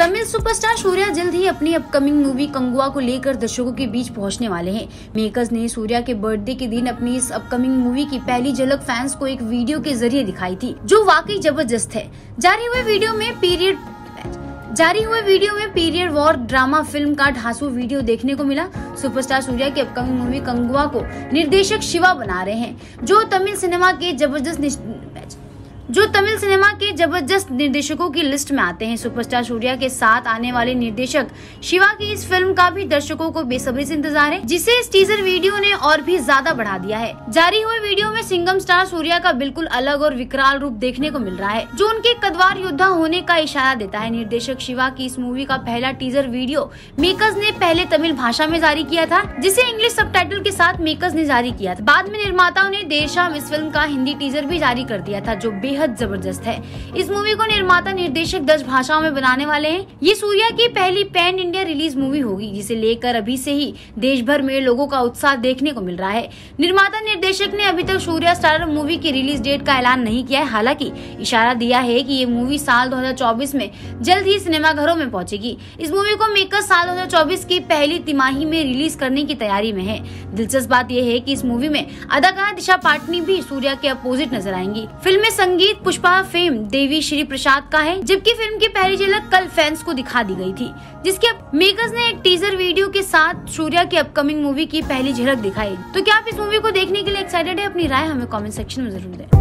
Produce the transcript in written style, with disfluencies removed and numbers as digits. Tamil superstar Surya जल्द ही अपनी upcoming movie Kanguva को लेकर दर्शकों के बीच पहुंचने वाले हैं। मेकर्स ने सूर्या के बर्थडे के दिन अपनी इस अपकमिंग मूवी की पहली झलक फैंस को एक वीडियो के जरिए दिखाई थी, जो वाकई जबरदस्त है। जारी हुए वीडियो में पीरियड वॉर ड्रामा फिल्म का ढांसू वीडियो देखने को मिला। सुपरस्टार सूर्या की अपकमिंग मूवी कंगुआ को निर्देशक शिवा बना रहे हैं, जो तमिल सिनेमा के जबरदस्त निर्देशकों की लिस्ट में आते हैं। सुपरस्टार सूर्या के साथ आने वाले निर्देशक शिवा की इस फिल्म का भी दर्शकों को बेसब्री से इंतजार है, जिसे इस टीजर वीडियो ने और भी ज्यादा बढ़ा दिया है। जारी हुए वीडियो में सिंघम स्टार सूर्या का बिल्कुल अलग और विकराल रूप देखने को मिल रहा है, जो उनके कद्दावर योद्धा होने का इशारा देता है। निर्देशक शिवा की इस मूवी का पहला टीजर वीडियो मेकर्स ने पहले तमिल भाषा में जारी किया था, जिसे इंग्लिश सबटाइटल के साथ मेकर्स ने जारी किया था। बाद में निर्माताओं ने देर शाम इस फिल्म का हिंदी टीजर भी जारी कर दिया था, जो बेहद जबरदस्त है। इस मूवी को निर्माता निर्देशक 10 भाषाओं में बनाने वाले हैं। ये सूर्या की पहली पैन इंडिया रिलीज मूवी होगी, जिसे लेकर अभी से ही देश भर में लोगों का उत्साह देखने को मिल रहा है। निर्माता निर्देशक ने अभी तक सूर्या स्टारर मूवी की रिलीज डेट का ऐलान नहीं किया है, हालांकि इशारा दिया है कि ये मूवी साल 2024 में जल्द ही सिनेमाघरों में पहुंचेगी। इस मूवी को मेकर्स साल 2024 की पहली तिमाही में रिलीज करने की तैयारी में है। दिलचस्प बात यह है कि इस मूवी में अदाकारा दिशा पाटनी भी सूर्या के अपोजिट नजर आएंगी। फिल्म में संगीत पुष्पा फेम देवी श्री प्रसाद का है, जबकि फिल्म की पहली झलक कल फैंस को दिखा दी गई थी, जिसके मेकर्स ने एक टीजर वीडियो के साथ सूर्या की अपकमिंग मूवी की पहली झलक दिखाई। तो क्या आप इस मूवी को देखने के लिए एक्साइटेड है? अपनी राय हमें कमेंट सेक्शन में जरूर दें।